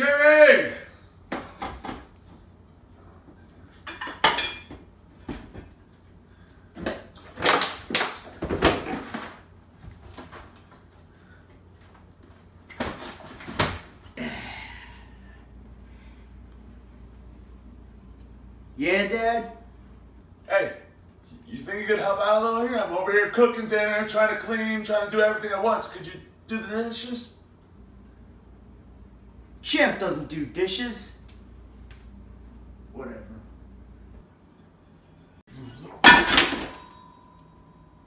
Jimmy! Yeah, Dad? Hey, you think you could help out a little here? I'm over here cooking dinner, trying to clean, trying to do everything at once. Could you do the dishes? Champ doesn't do dishes.